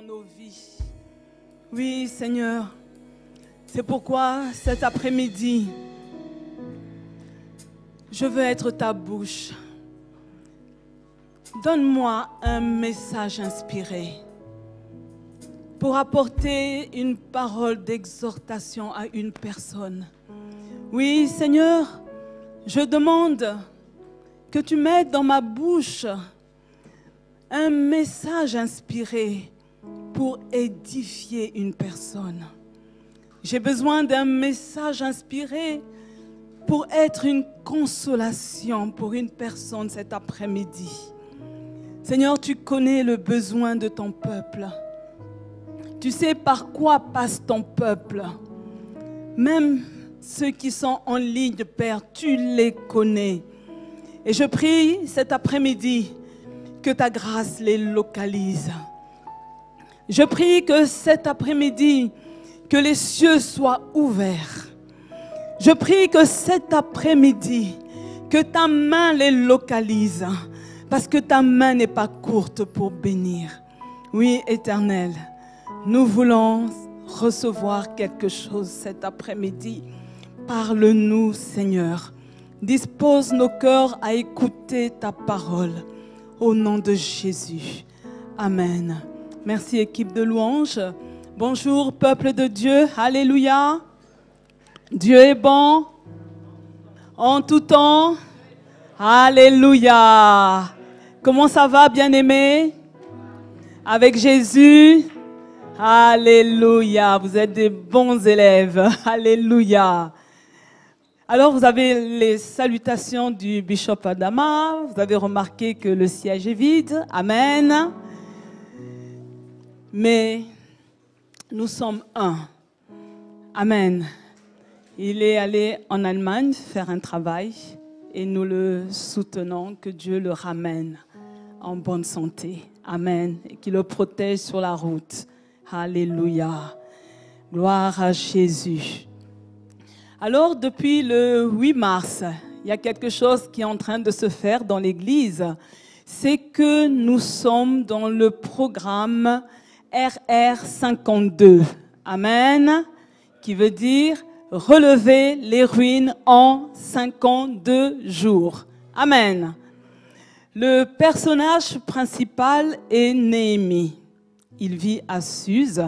dans nos vies. Oui, Seigneur, c'est pourquoi cet après-midi, je veux être ta bouche. Donne-moi un message inspiré pour apporter une parole d'exhortation à une personne. Oui, Seigneur, je demande que tu mettes dans ma bouche un message inspiré pour édifier une personne. J'ai besoin d'un message inspiré pour être une consolation pour une personne cet après-midi. Seigneur, tu connais le besoin de ton peuple. Tu sais par quoi passe ton peuple. Même ceux qui sont en ligne, Père, tu les connais. Et je prie cet après-midi que ta grâce les localise. Je prie que cet après-midi, que les cieux soient ouverts. Je prie que cet après-midi, que ta main les localise. Parce que ta main n'est pas courte pour bénir. Oui, Éternel, nous voulons recevoir quelque chose cet après-midi. Parle-nous, Seigneur. Dispose nos cœurs à écouter ta parole. Au nom de Jésus. Amen. Merci, équipe de louanges. Bonjour, peuple de Dieu. Alléluia. Dieu est bon en tout temps. Alléluia. Comment ça va, bien-aimés? Avec Jésus? Alléluia. Vous êtes des bons élèves. Alléluia. Alors, vous avez les salutations du bishop Adama. Vous avez remarqué que le siège est vide. Amen. Mais nous sommes un. Amen. Il est allé en Allemagne faire un travail et nous le soutenons, que Dieu le ramène en bonne santé. Amen. Et qu'il le protège sur la route. Alléluia. Gloire à Jésus. Alors, depuis le 8 mars, il y a quelque chose qui est en train de se faire dans l'Église. C'est que nous sommes dans le programme RR52. Amen. Qui veut dire relever les ruines en 52 jours. Amen. Le personnage principal est Néhémie. Il vit à Suse.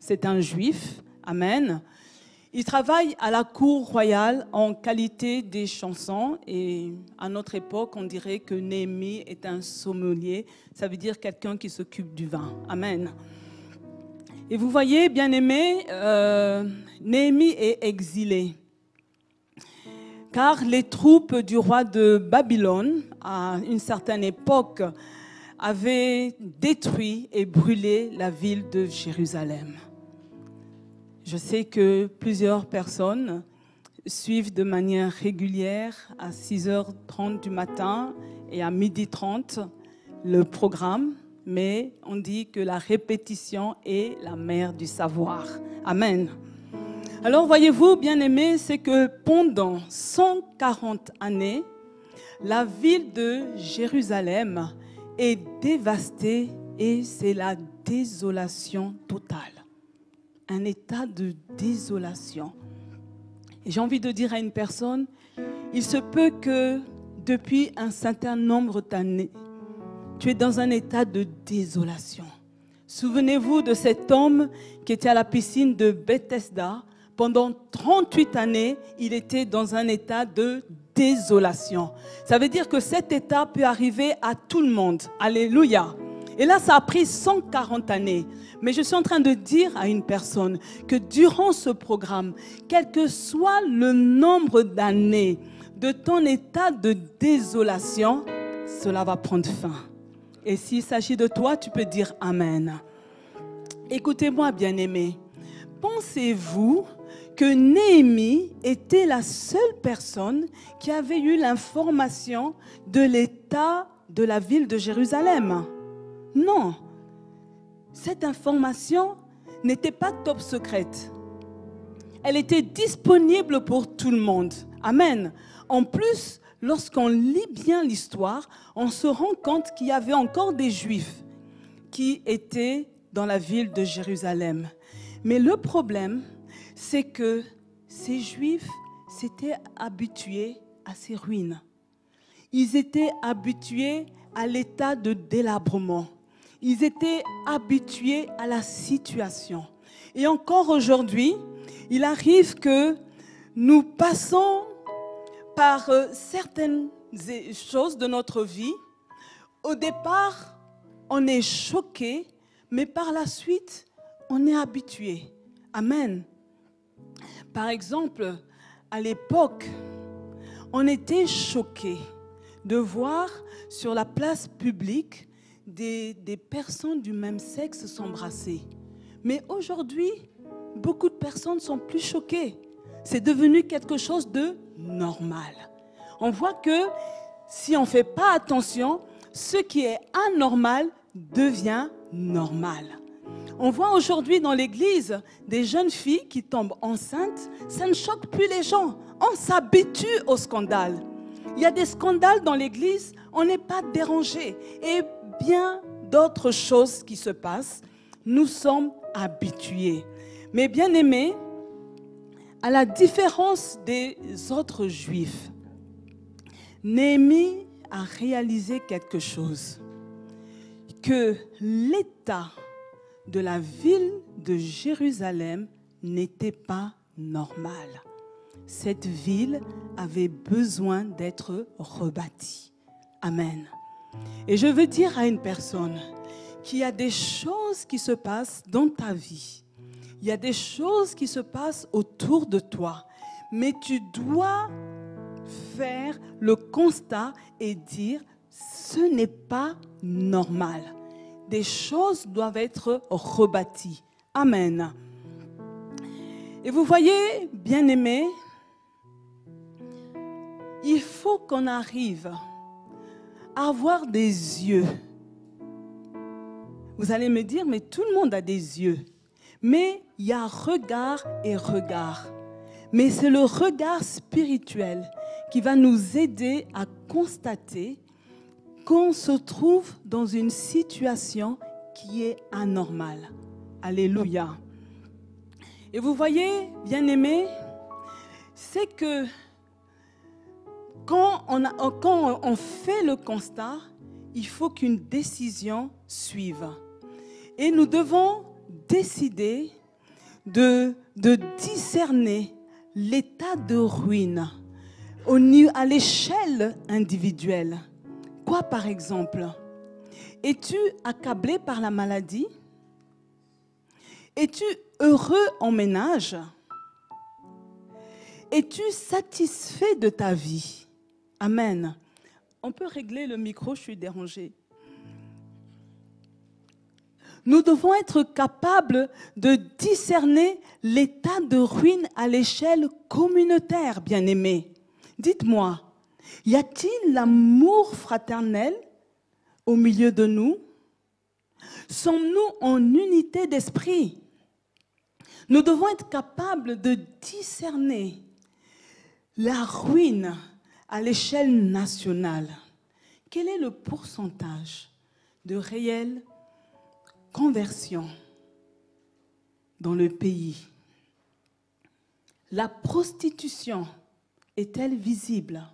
C'est un juif. Amen. Il travaille à la cour royale en qualité des chansons. Et à notre époque, on dirait que Néhémie est un sommelier. Ça veut dire quelqu'un qui s'occupe du vin. Amen. Et vous voyez, bien-aimé, Néhémie est exilé. Car les troupes du roi de Babylone, à une certaine époque, avaient détruit et brûlé la ville de Jérusalem. Je sais que plusieurs personnes suivent de manière régulière à 6h30 du matin et à 12h30 le programme. Mais on dit que la répétition est la mère du savoir. Amen. Alors, voyez-vous, bien-aimés, c'est que pendant 140 années, la ville de Jérusalem est dévastée et c'est la désolation totale. Un état de désolation. Et j'ai envie de dire à une personne, il se peut que depuis un certain nombre d'années, tu es dans un état de désolation. Souvenez-vous de cet homme qui était à la piscine de Bethesda. Pendant 38 années, il était dans un état de désolation. Ça veut dire que cet état peut arriver à tout le monde. Alléluia. Et là, ça a pris 140 années. Mais je suis en train de dire à une personne que durant ce programme, quel que soit le nombre d'années de ton état de désolation, cela va prendre fin. Et s'il s'agit de toi, tu peux dire Amen. Écoutez-moi, bien-aimés. Pensez-vous que Néhémie était la seule personne qui avait eu l'information de l'état de la ville de Jérusalem? Non. Cette information n'était pas top secrète. Elle était disponible pour tout le monde. Amen. En plus, lorsqu'on lit bien l'histoire, on se rend compte qu'il y avait encore des Juifs qui étaient dans la ville de Jérusalem. Mais le problème, c'est que ces Juifs s'étaient habitués à ces ruines. Ils étaient habitués à l'état de délabrement. Ils étaient habitués à la situation. Et encore aujourd'hui, il arrive que nous passons par certaines choses de notre vie. Au départ, on est choqué, mais par la suite, on est habitué. Amen. Par exemple, à l'époque, on était choqué de voir sur la place publique des personnes du même sexe s'embrasser. Mais aujourd'hui, beaucoup de personnes sont plus choquées. C'est devenu quelque chose de normal. On voit que si on ne fait pas attention, ce qui est anormal devient normal. On voit aujourd'hui dans l'église des jeunes filles qui tombent enceintes. Ça ne choque plus les gens. On s'habitue au scandale. Il y a des scandales dans l'église, on n'est pas dérangé. Et bien d'autres choses qui se passent, nous sommes habitués. Mais bien aimés, à la différence des autres Juifs, Néhémie a réalisé quelque chose. Que l'état de la ville de Jérusalem n'était pas normal. Cette ville avait besoin d'être rebâtie. Amen. Et je veux dire à une personne qu'il y a des choses qui se passent dans ta vie. Il y a des choses qui se passent autour de toi. Mais tu dois faire le constat et dire « ce n'est pas normal ». Des choses doivent être rebâties. Amen. Et vous voyez, bien-aimés, il faut qu'on arrive à avoir des yeux. Vous allez me dire, mais tout le monde a des yeux. Mais il y a regard et regard. Mais c'est le regard spirituel qui va nous aider à constater qu'on se trouve dans une situation qui est anormale. Alléluia. Et vous voyez, bien-aimés, c'est que quand on fait le constat, il faut qu'une décision suive. Et nous devons décider de discerner l'état de ruine à l'échelle individuelle. Quoi par exemple? Es-tu accablé par la maladie? Es-tu heureux en ménage? Es-tu satisfait de ta vie? Amen. On peut régler le micro, je suis dérangée. Nous devons être capables de discerner l'état de ruine à l'échelle communautaire, bien-aimés. Dites-moi, y a-t-il l'amour fraternel au milieu de nous? Sommes-nous en unité d'esprit? Nous devons être capables de discerner la ruine à l'échelle nationale. Quel est le pourcentage de réelles conversions dans le pays? La prostitution est-elle visible?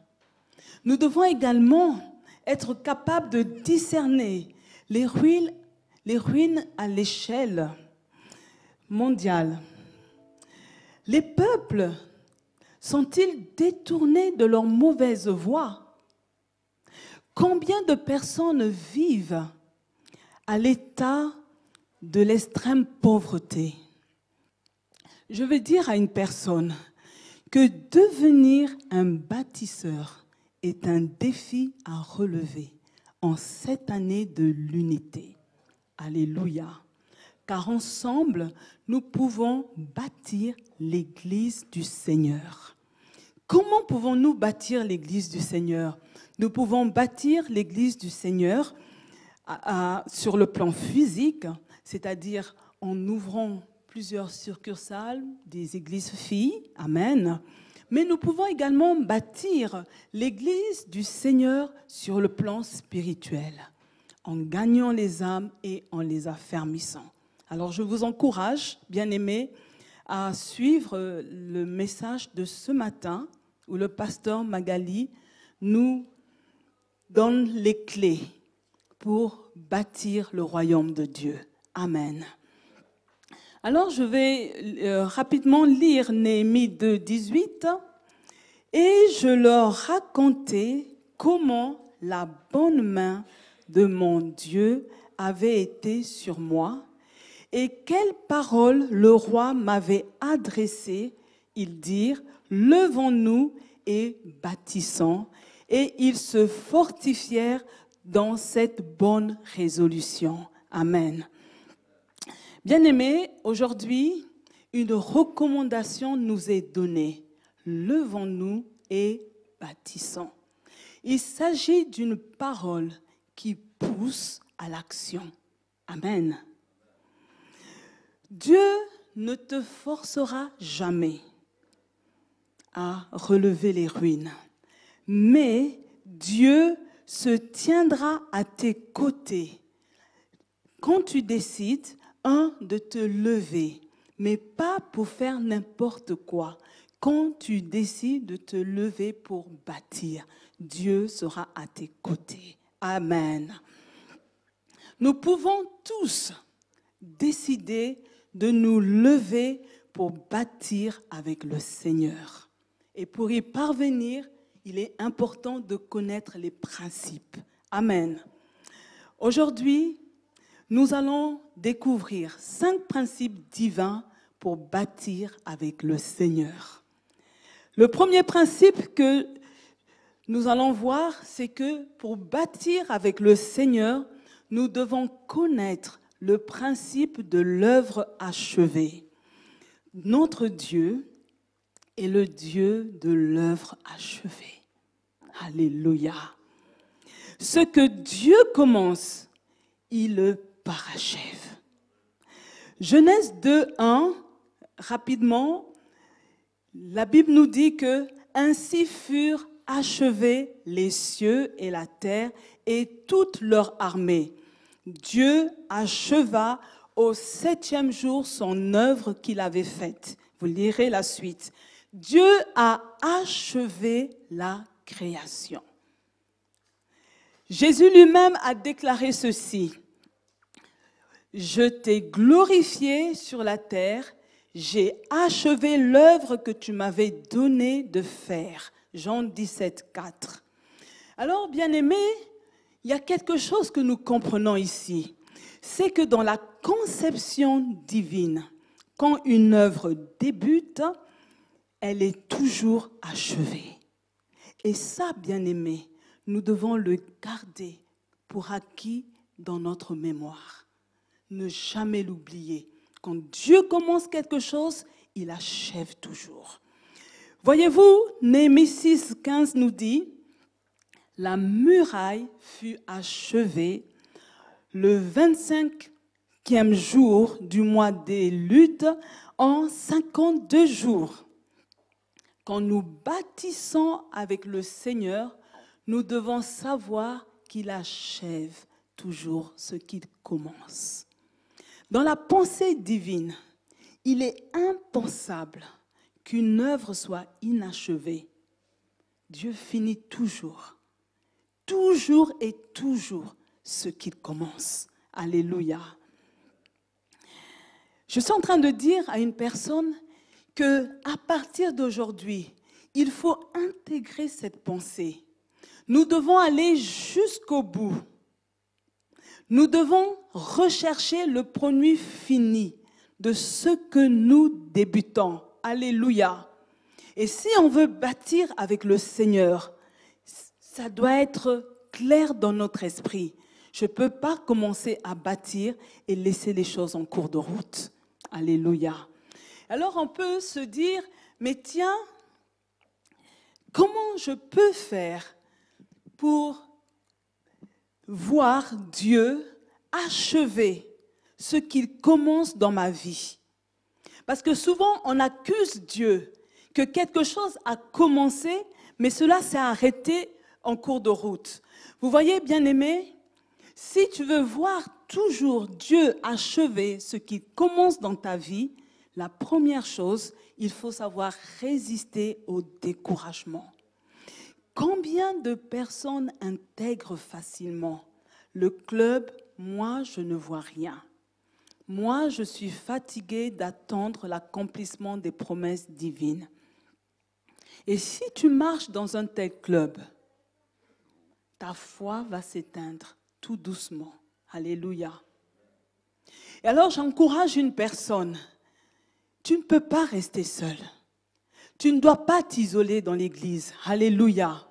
Nous devons également être capables de discerner les ruines à l'échelle mondiale. Les peuples sont-ils détournés de leur mauvaise voie? Combien de personnes vivent à l'état de l'extrême pauvreté? Je veux dire à une personne que devenir un bâtisseur est un défi à relever en cette année de l'unité. Alléluia. Car ensemble, nous pouvons bâtir l'Église du Seigneur. Comment pouvons-nous bâtir l'Église du Seigneur? Nous pouvons bâtir l'Église du Seigneur sur le plan physique, c'est-à-dire en ouvrant plusieurs succursales des églises filles. Amen. Mais nous pouvons également bâtir l'Église du Seigneur sur le plan spirituel, en gagnant les âmes et en les affermissant. Alors je vous encourage, bien-aimés, à suivre le message de ce matin où le pasteur Magali nous donne les clés pour bâtir le royaume de Dieu. Amen. Alors je vais rapidement lire Néhémie 2:18 et je leur racontais comment la bonne main de mon Dieu avait été sur moi et quelles paroles le roi m'avait adressées. Ils dirent « Levons-nous et bâtissons ». Et ils se fortifièrent dans cette bonne résolution. Amen. Bien-aimés, aujourd'hui, une recommandation nous est donnée. Levons-nous et bâtissons. Il s'agit d'une parole qui pousse à l'action. Amen. Dieu ne te forcera jamais à relever les ruines, mais Dieu se tiendra à tes côtés quand tu décides, de te lever, mais pas pour faire n'importe quoi. Quand tu décides de te lever pour bâtir, Dieu sera à tes côtés. Amen. Nous pouvons tous décider de nous lever pour bâtir avec le Seigneur. Et pour y parvenir, il est important de connaître les principes. Amen. Aujourd'hui, nous allons découvrir 5 principes divins pour bâtir avec le Seigneur. Le premier principe que nous allons voir, c'est que pour bâtir avec le Seigneur, nous devons connaître le principe de l'œuvre achevée. Notre Dieu est le Dieu de l'œuvre achevée. Alléluia. Ce que Dieu commence, il le parachève. Genèse 2:1, rapidement, la Bible nous dit que ainsi furent achevés les cieux et la terre et toute leur armée. Dieu acheva au 7e jour son œuvre qu'il avait faite. Vous lirez la suite. Dieu a achevé la création. Jésus lui-même a déclaré ceci. « Je t'ai glorifié sur la terre, j'ai achevé l'œuvre que tu m'avais donnée de faire. » Jean 17:4. Alors, bien-aimés, il y a quelque chose que nous comprenons ici. C'est que dans la conception divine, quand une œuvre débute, elle est toujours achevée. Et ça, bien-aimés, nous devons le garder pour acquis dans notre mémoire. Ne jamais l'oublier. Quand Dieu commence quelque chose, il achève toujours. Voyez-vous, Néhémie 6:15 nous dit, « La muraille fut achevée le 25e jour du mois des luttes en 52 jours. » Quand nous bâtissons avec le Seigneur, nous devons savoir qu'il achève toujours ce qu'il commence. Dans la pensée divine, il est impensable qu'une œuvre soit inachevée. Dieu finit toujours, toujours et toujours ce qu'il commence. Alléluia. Je suis en train de dire à une personne qu'à partir d'aujourd'hui, il faut intégrer cette pensée. Nous devons aller jusqu'au bout. Nous devons rechercher le produit fini de ce que nous débutons. Alléluia. Et si on veut bâtir avec le Seigneur, ça doit être clair dans notre esprit. Je ne peux pas commencer à bâtir et laisser les choses en cours de route. Alléluia. Alors on peut se dire, mais tiens, comment je peux faire pour voir Dieu achever ce qu'il commence dans ma vie? Parce que souvent on accuse Dieu que quelque chose a commencé, mais cela s'est arrêté en cours de route. Vous voyez, bien-aimés, Si tu veux voir toujours Dieu achever ce qu'il commence dans ta vie, la première chose, il faut savoir résister au découragement. Combien de personnes intègrent facilement le club « Moi, je ne vois rien ». Moi, je suis fatiguée d'attendre l'accomplissement des promesses divines. Et si tu marches dans un tel club, ta foi va s'éteindre tout doucement. Alléluia. Et alors, j'encourage une personne. Tu ne peux pas rester seul. Tu ne dois pas t'isoler dans l'église. Alléluia.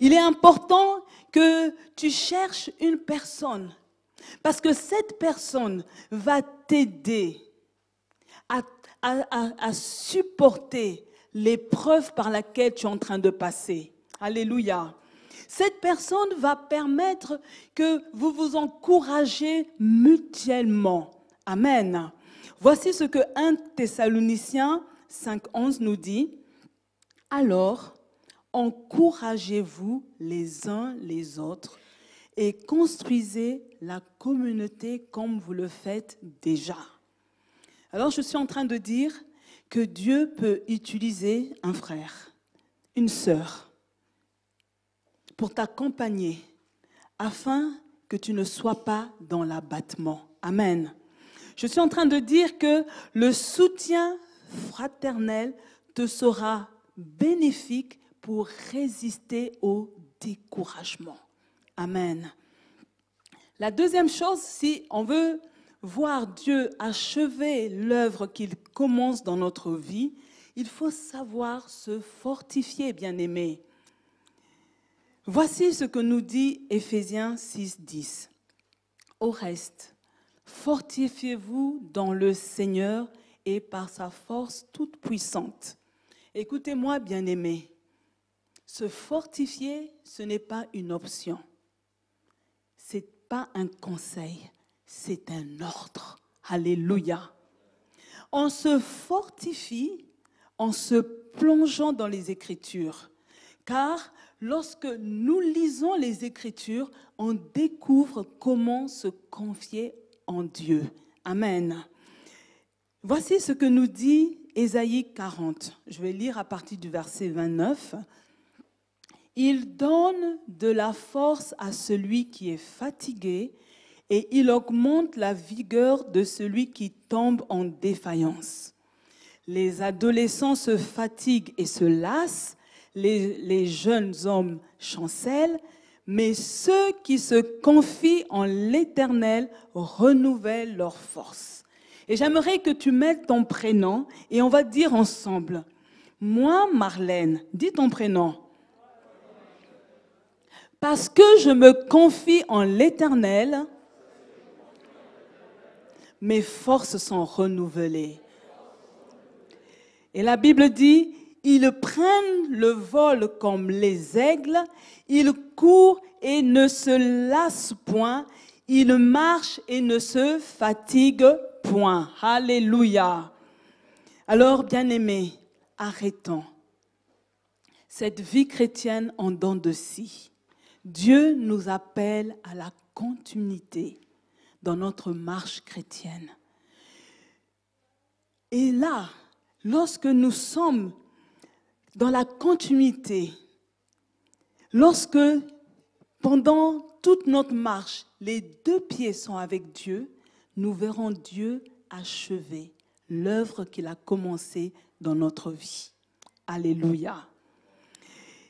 Il est important que tu cherches une personne. Parce que cette personne va t'aider à supporter l'épreuve par laquelle tu es en train de passer. Alléluia. Cette personne va permettre que vous vous encouragez mutuellement. Amen. Voici ce que 1 Thessaloniciens 5:11 nous dit. Alors, encouragez-vous les uns les autres et construisez la communauté comme vous le faites déjà. Alors, je suis en train de dire que Dieu peut utiliser un frère, une sœur, pour t'accompagner, afin que tu ne sois pas dans l'abattement. Amen. Je suis en train de dire que le soutien fraternel te sera bénéfique pour résister au découragement. Amen. La deuxième chose, si on veut voir Dieu achever l'œuvre qu'il commence dans notre vie, il faut savoir se fortifier, bien-aimés. Voici ce que nous dit Éphésiens 6:10. Au reste, fortifiez-vous dans le Seigneur et par sa force toute puissante. Écoutez-moi, bien-aimés, se fortifier, ce n'est pas une option. C'est pas un conseil, c'est un ordre. Alléluia. On se fortifie en se plongeant dans les Écritures, car lorsque nous lisons les Écritures, on découvre comment se confier en Dieu. Amen. Voici ce que nous dit Ésaïe 40. Je vais lire à partir du verset 29. Il donne de la force à celui qui est fatigué et il augmente la vigueur de celui qui tombe en défaillance. Les adolescents se fatiguent et se lassent, les jeunes hommes chancellent, mais ceux qui se confient en l'Éternel renouvellent leur force. Et j'aimerais que tu mettes ton prénom et on va dire ensemble, moi Marlène, dis ton prénom. Parce que je me confie en l'Éternel, mes forces sont renouvelées. Et la Bible dit, ils prennent le vol comme les aigles, ils courent et ne se lassent point, ils marchent et ne se fatiguent point. Alléluia. Alors, bien-aimés, arrêtons cette vie chrétienne en dents de scie. Dieu nous appelle à la continuité dans notre marche chrétienne. Et là, lorsque nous sommes dans la continuité, lorsque pendant toute notre marche, les deux pieds sont avec Dieu, nous verrons Dieu achever l'œuvre qu'il a commencée dans notre vie. Alléluia.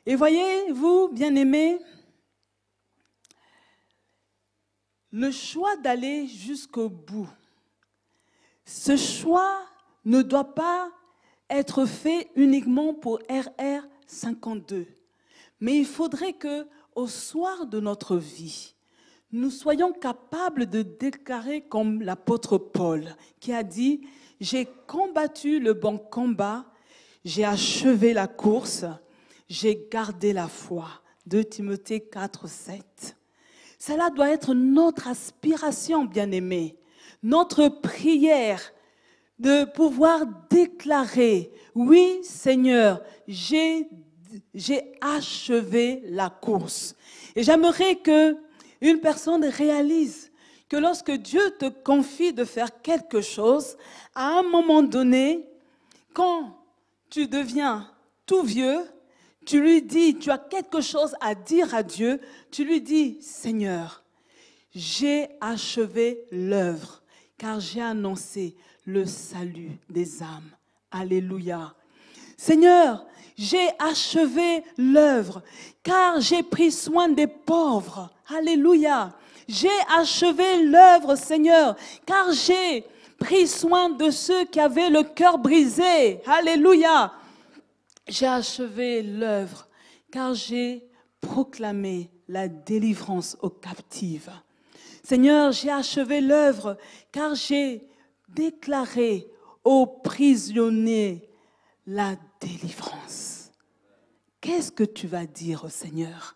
Et voyez-vous, bien-aimés, le choix d'aller jusqu'au bout, ce choix ne doit pas être fait uniquement pour RR52, mais il faudrait que, au soir de notre vie, nous soyons capables de déclarer comme l'apôtre Paul, qui a dit « J'ai combattu le bon combat, j'ai achevé la course, j'ai gardé la foi » 2 Timothée 4:7. Cela doit être notre aspiration, bien-aimés, notre prière de pouvoir déclarer, oui Seigneur, j'ai achevé la course. Et j'aimerais que une personne réalise que lorsque Dieu te confie de faire quelque chose, à un moment donné, quand tu deviens tout vieux, tu lui dis, tu as quelque chose à dire à Dieu, tu lui dis, « Seigneur, j'ai achevé l'œuvre, car j'ai annoncé le salut des âmes. » Alléluia. « Seigneur, j'ai achevé l'œuvre, car j'ai pris soin des pauvres. » Alléluia. « J'ai achevé l'œuvre, Seigneur, car j'ai pris soin de ceux qui avaient le cœur brisé. » Alléluia. « J'ai achevé l'œuvre, car j'ai proclamé la délivrance aux captives. » Seigneur, j'ai achevé l'œuvre, car j'ai déclaré aux prisonniers la délivrance. Qu'est-ce que tu vas dire au Seigneur?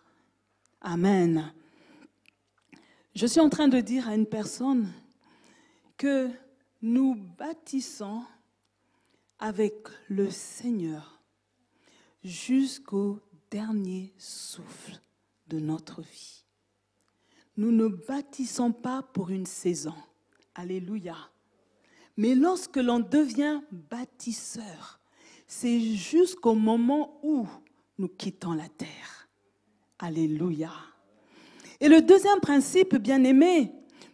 Amen. Je suis en train de dire à une personne que nous bâtissons avec le Seigneur jusqu'au dernier souffle de notre vie. Nous ne bâtissons pas pour une saison. Alléluia. Mais lorsque l'on devient bâtisseur, c'est jusqu'au moment où nous quittons la terre. Alléluia. Et le deuxième principe, bien-aimé,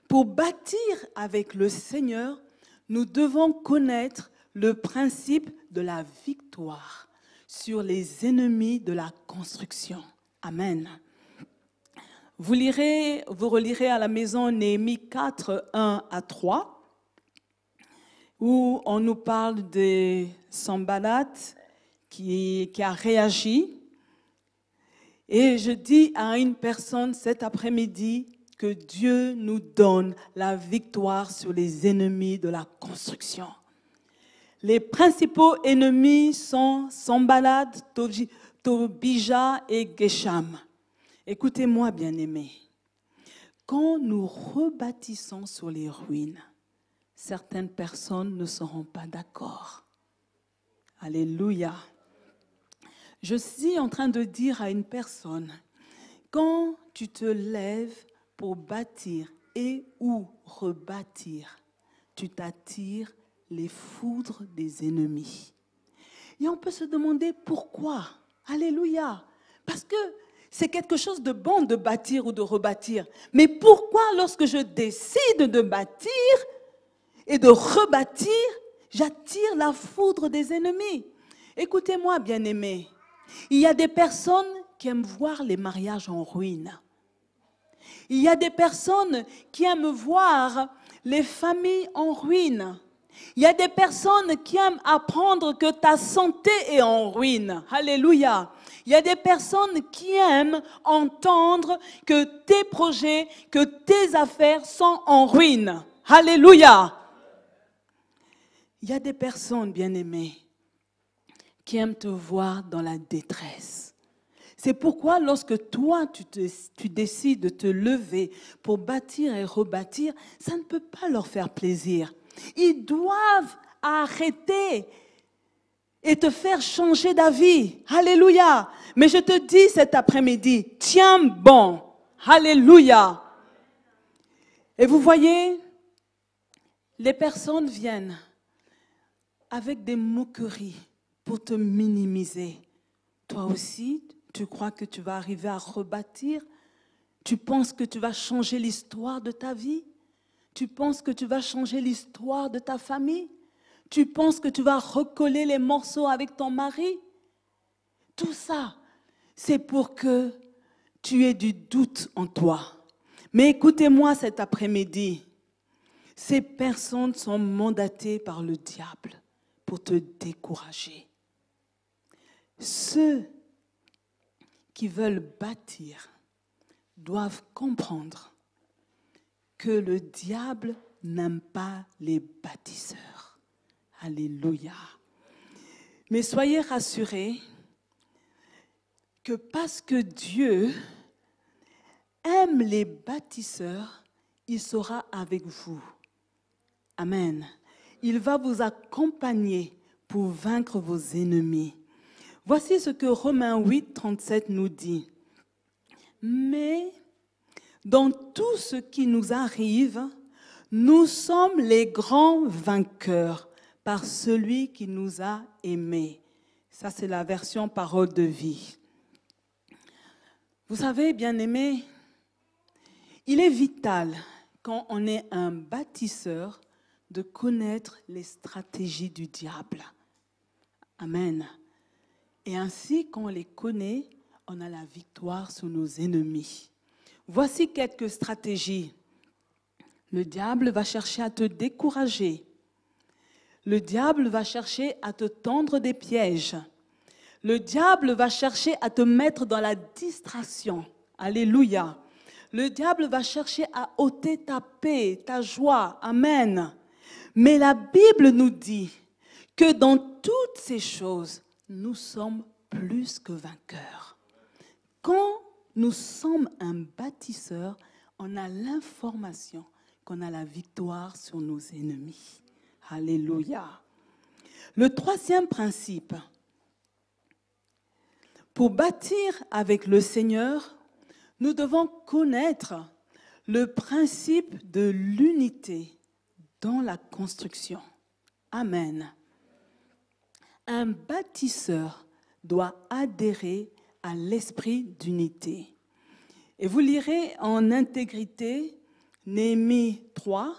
pour bâtir avec le Seigneur, nous devons connaître le principe de la victoire sur les ennemis de la construction. Amen. Vous relirez à la maison Néhémie 4, 1 à 3, où on nous parle de Sambalad qui a réagi. Et je dis à une personne cet après-midi que Dieu nous donne la victoire sur les ennemis de la construction. Les principaux ennemis sont Sambalad, Tobija et Gesham. Écoutez-moi, bien-aimés. Quand nous rebâtissons sur les ruines, certaines personnes ne seront pas d'accord. Alléluia. Je suis en train de dire à une personne, quand tu te lèves pour bâtir et ou rebâtir, tu t'attires les foudres des ennemis. Et on peut se demander pourquoi. Alléluia. Parce que c'est quelque chose de bon de bâtir ou de rebâtir. Mais pourquoi lorsque je décide de bâtir et de rebâtir, j'attire la foudre des ennemis? Écoutez-moi, bien-aimés. Il y a des personnes qui aiment voir les mariages en ruine. Il y a des personnes qui aiment voir les familles en ruine. Il y a des personnes qui aiment apprendre que ta santé est en ruine. Alléluia. Il y a des personnes qui aiment entendre que tes projets, que tes affaires sont en ruine. Alléluia. Il y a des personnes, bien-aimées, qui aiment te voir dans la détresse. C'est pourquoi lorsque toi, tu décides de te lever pour bâtir et rebâtir, ça ne peut pas leur faire plaisir. Ils doivent arrêter et te faire changer d'avis. Alléluia. Mais je te dis cet après-midi, tiens bon. Alléluia. Et vous voyez, les personnes viennent avec des moqueries pour te minimiser. Toi aussi, tu crois que tu vas arriver à rebâtir? Tu penses que tu vas changer l'histoire de ta vie? Tu penses que tu vas changer l'histoire de ta famille? Tu penses que tu vas recoller les morceaux avec ton mari? Tout ça, c'est pour que tu aies du doute en toi. Mais écoutez-moi cet après-midi. Ces personnes sont mandatées par le diable pour te décourager. Ceux qui veulent bâtir doivent comprendre que le diable n'aime pas les bâtisseurs. Alléluia. Mais soyez rassurés que parce que Dieu aime les bâtisseurs, il sera avec vous. Amen. Il va vous accompagner pour vaincre vos ennemis. Voici ce que Romains 8, 37 nous dit. Mais Dans tout ce qui nous arrive, nous sommes les grands vainqueurs par celui qui nous a aimés. Ça, c'est la version Parole de vie. Vous savez, bien-aimés, il est vital, quand on est un bâtisseur, de connaître les stratégies du diable. Amen. Et ainsi, quand on les connaît, on a la victoire sur nos ennemis. Voici quelques stratégies. Le diable va chercher à te décourager. Le diable va chercher à te tendre des pièges. Le diable va chercher à te mettre dans la distraction. Alléluia. Le diable va chercher à ôter ta paix, ta joie. Amen. Mais la Bible nous dit que dans toutes ces choses, nous sommes plus que vainqueurs. Quand nous sommes un bâtisseur, on a l'information qu'on a la victoire sur nos ennemis. Alléluia. Le troisième principe, pour bâtir avec le Seigneur, nous devons connaître le principe de l'unité dans la construction. Amen. Un bâtisseur doit adhérer à l'esprit d'unité. Et vous lirez en intégrité Néhémie 3,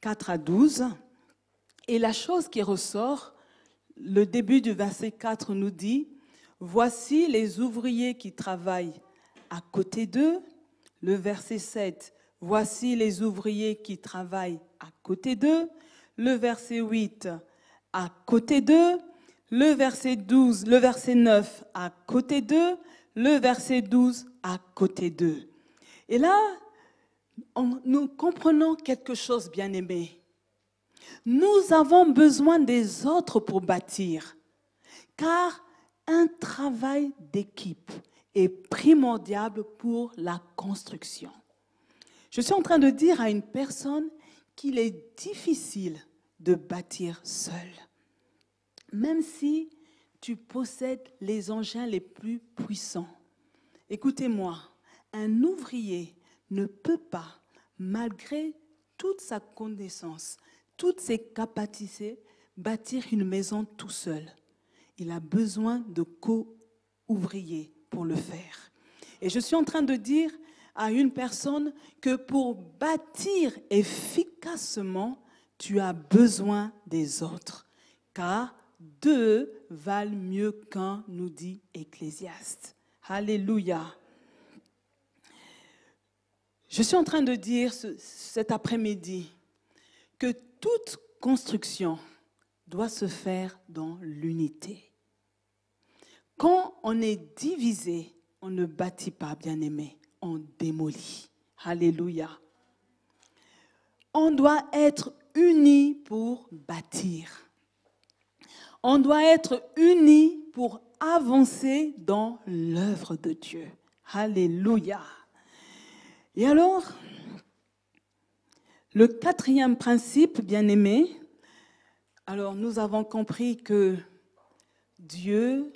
4 à 12. Et la chose qui ressort, le début du verset 4 nous dit, « Voici les ouvriers qui travaillent à côté d'eux. » Le verset 7, « Voici les ouvriers qui travaillent à côté d'eux. » Le verset 8, « À côté d'eux. » Le verset 12, le verset 9, « À côté d'eux. » Le verset 12, « À côté d'eux. » Et là, nous comprenons quelque chose, bien-aimés. Nous avons besoin des autres pour bâtir, car un travail d'équipe est primordial pour la construction. Je suis en train de dire à une personne qu'il est difficile de bâtir seul, même si tu possèdes les engins les plus puissants. Écoutez-moi, un ouvrier ne peut pas, malgré toute sa connaissance, toutes ses capacités, bâtir une maison tout seul. Il a besoin de co-ouvriers pour le faire. Et je suis en train de dire à une personne que pour bâtir efficacement, tu as besoin des autres. Car deux valent mieux qu'un, nous dit Ecclésiaste. Alléluia. Je suis en train de dire cet après-midi que toute construction doit se faire dans l'unité. Quand on est divisé, on ne bâtit pas, bien-aimé, on démolit. Alléluia. On doit être unis pour bâtir. On doit être unis pour avancer dans l'œuvre de Dieu. Alléluia. Et alors, le quatrième principe, bien-aimé, alors nous avons compris que Dieu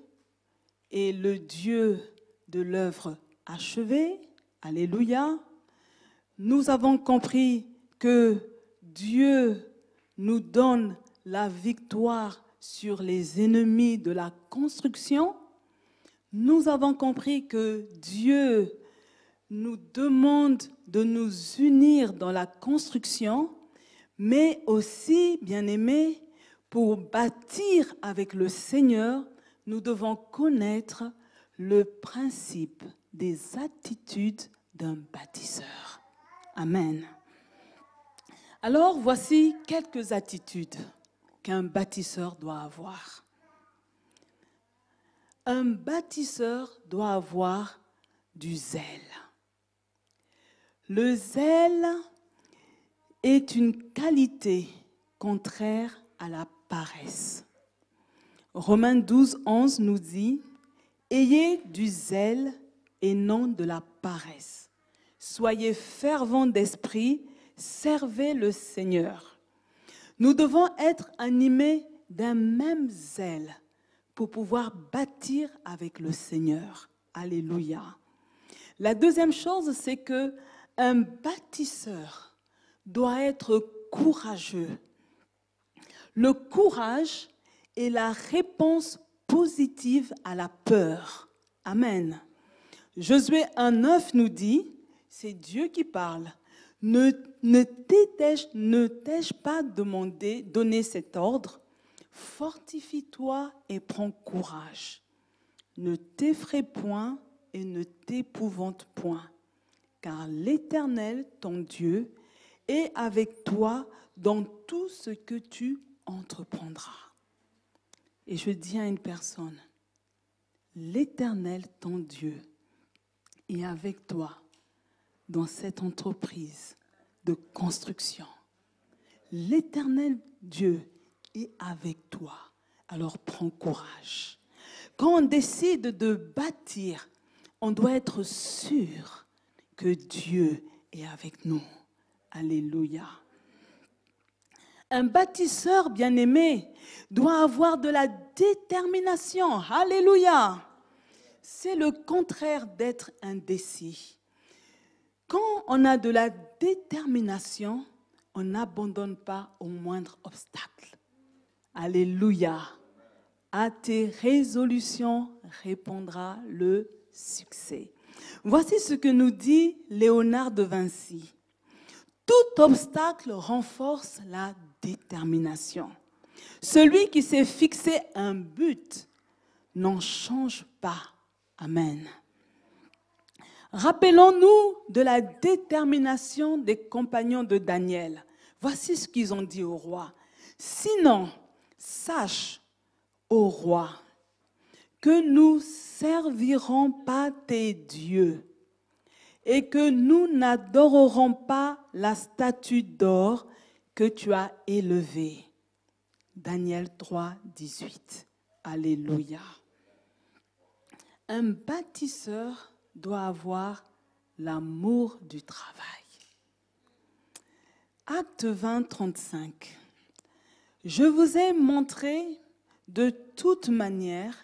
est le Dieu de l'œuvre achevée. Alléluia. Nous avons compris que Dieu nous donne la victoire sur les ennemis de la construction. Nous avons compris que Dieu nous demande de nous unir dans la construction, mais aussi, bien-aimés, pour bâtir avec le Seigneur, nous devons connaître le principe des attitudes d'un bâtisseur. Amen. Alors, voici quelques attitudes qu'un bâtisseur doit avoir. Un bâtisseur doit avoir du zèle. Le zèle est une qualité contraire à la paresse. Romains 12, 11 nous dit « Ayez du zèle et non de la paresse. Soyez fervents d'esprit, servez le Seigneur. » Nous devons être animés d'un même zèle pour pouvoir bâtir avec le Seigneur. Alléluia. La deuxième chose, c'est qu'un bâtisseur doit être courageux. Le courage est la réponse positive à la peur. Amen. Josué 1,9 nous dit, c'est Dieu qui parle, « Ne t'ai-je pas demandé, donné cet ordre? Fortifie-toi et prends courage. Ne t'effraie point et ne t'épouvante point, car l'Éternel, ton Dieu, est avec toi dans tout ce que tu entreprendras. » Et je dis à une personne, l'Éternel, ton Dieu, est avec toi dans cette entreprise de construction. L'Éternel Dieu est avec toi. Alors prends courage. Quand on décide de bâtir, on doit être sûr que Dieu est avec nous. Alléluia. Un bâtisseur bien-aimé doit avoir de la détermination. Alléluia. C'est le contraire d'être indécis. Quand on a de la détermination, on n'abandonne pas au moindre obstacle. Alléluia. À tes résolutions répondra le succès. Voici ce que nous dit Léonard de Vinci. Tout obstacle renforce la détermination. Celui qui s'est fixé un but n'en change pas. Amen. Rappelons-nous de la détermination des compagnons de Daniel. Voici ce qu'ils ont dit au roi. « Sinon, sache, ô roi, que nous servirons pas tes dieux et que nous n'adorerons pas la statue d'or que tu as élevée. » Daniel 3, 18. Alléluia. Un bâtisseur doit avoir l'amour du travail. Acte 20, 35. « Je vous ai montré de toute manière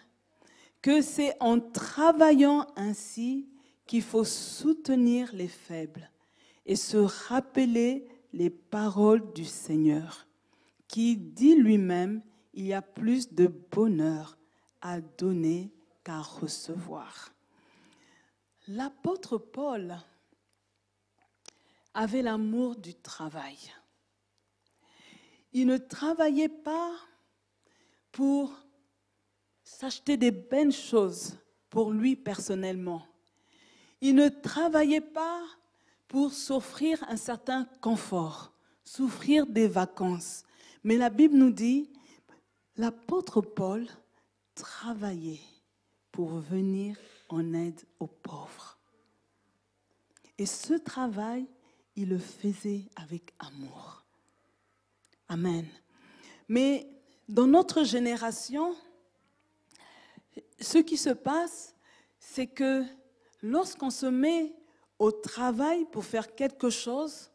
que c'est en travaillant ainsi qu'il faut soutenir les faibles et se rappeler les paroles du Seigneur, qui dit lui-même, il y a plus de bonheur à donner qu'à recevoir. » L'apôtre Paul avait l'amour du travail. Il ne travaillait pas pour s'acheter des belles choses pour lui personnellement. Il ne travaillait pas pour s'offrir un certain confort, s'offrir des vacances. Mais la Bible nous dit, l'apôtre Paul travaillait pour venir en aide aux pauvres. Et ce travail, il le faisait avec amour. Amen. Mais dans notre génération, ce qui se passe, c'est que lorsqu'on se met au travail pour faire quelque chose,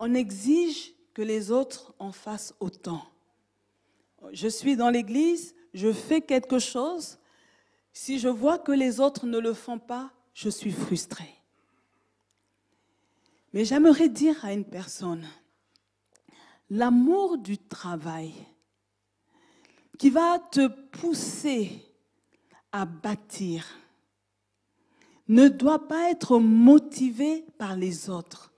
on exige que les autres en fassent autant. Je suis dans l'église, je fais quelque chose. Si je vois que les autres ne le font pas, je suis frustrée. Mais j'aimerais dire à une personne, l'amour du travail qui va te pousser à bâtir ne doit pas être motivé par les autres,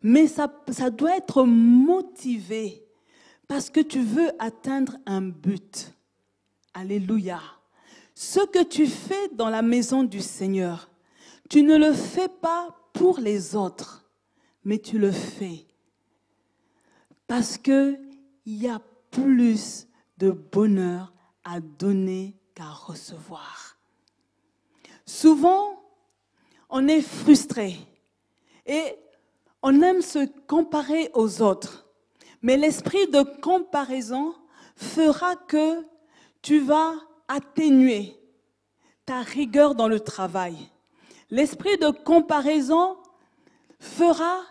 mais ça doit être motivé parce que tu veux atteindre un but. Alléluia. Ce que tu fais dans la maison du Seigneur, tu ne le fais pas pour les autres, mais tu le fais parce qu'il y a plus de bonheur à donner qu'à recevoir. Souvent, on est frustré et on aime se comparer aux autres, mais l'esprit de comparaison fera que tu vas atténuer ta rigueur dans le travail. L'esprit de comparaison fera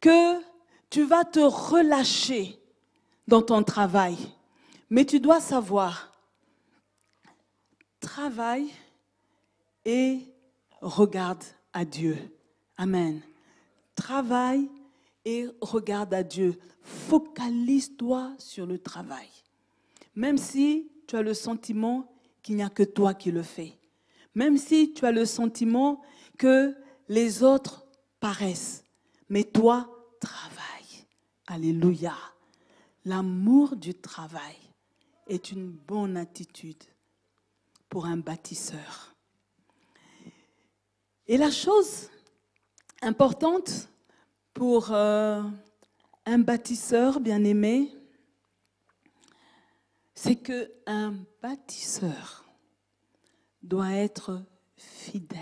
que tu vas te relâcher dans ton travail. Mais tu dois savoir, travail et regarde à Dieu. Amen. Travaille et regarde à Dieu. Focalise-toi sur le travail. Même si tu as le sentiment qu'il n'y a que toi qui le fais. Même si tu as le sentiment que les autres paraissent. Mais toi, travaille. Alléluia. L'amour du travail est une bonne attitude pour un bâtisseur. Et la chose importante pour un bâtisseur bien-aimé, c'est qu'un bâtisseur doit être fidèle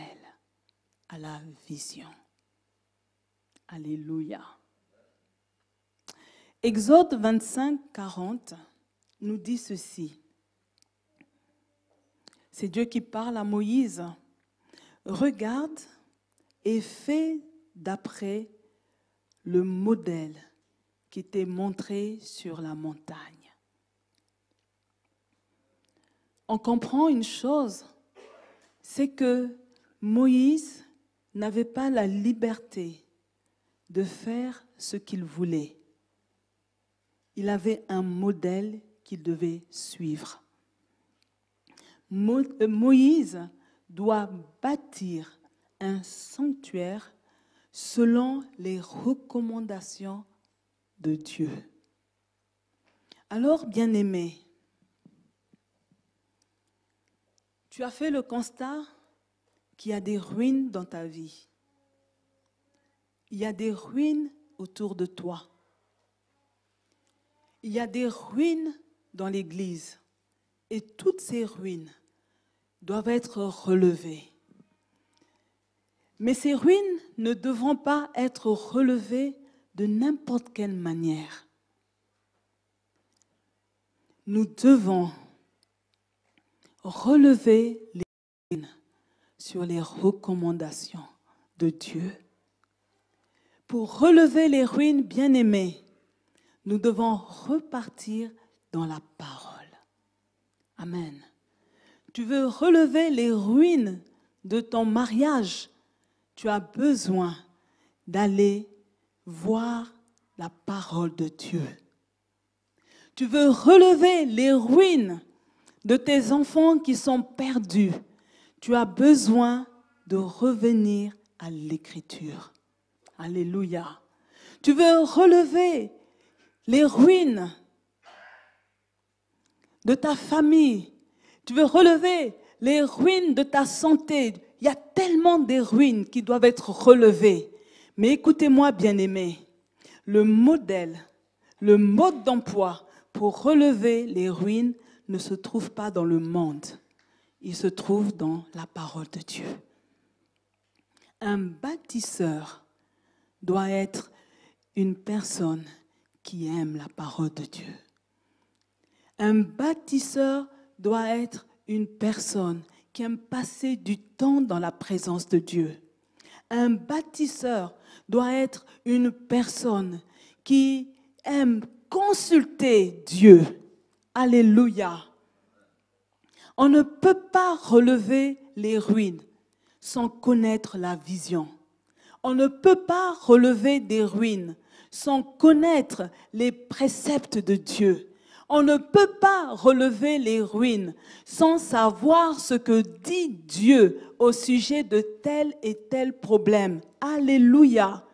à la vision. Alléluia. Exode 25, 40 nous dit ceci. C'est Dieu qui parle à Moïse. « Regarde et fais d'après le modèle qui t'est montré sur la montagne. » On comprend une chose, c'est que Moïse n'avait pas la liberté de faire ce qu'il voulait. Il avait un modèle qu'il devait suivre. Moïse doit bâtir un sanctuaire selon les recommandations de Dieu. Alors, bien-aimé, tu as fait le constat qu'il y a des ruines dans ta vie. Il y a des ruines autour de toi. Il y a des ruines dans l'Église et toutes ces ruines doivent être relevées. Mais ces ruines ne devront pas être relevées de n'importe quelle manière. Nous devons relever les ruines sur les recommandations de Dieu. Pour relever les ruines, bien-aimés, nous devons repartir dans la parole. Amen. Tu veux relever les ruines de ton mariage, tu as besoin d'aller voir la parole de Dieu. Tu veux relever les ruines de tes enfants qui sont perdus, tu as besoin de revenir à l'Écriture. Alléluia. Tu veux relever les ruines de ta famille, tu veux relever les ruines de ta santé. Il y a tellement des ruines qui doivent être relevées. Mais écoutez-moi, bien-aimés, le modèle, le mode d'emploi pour relever les ruines ne se trouve pas dans le monde. Il se trouve dans la parole de Dieu. Un bâtisseur doit être une personne qui aime la parole de Dieu. Un bâtisseur doit être une personne qui aime passer du temps dans la présence de Dieu. Un bâtisseur doit être une personne qui aime consulter Dieu. Alléluia. On ne peut pas relever les ruines sans connaître la vision. On ne peut pas relever des ruines sans connaître les préceptes de Dieu. On ne peut pas relever les ruines sans savoir ce que dit Dieu au sujet de tel et tel problème. Alléluia.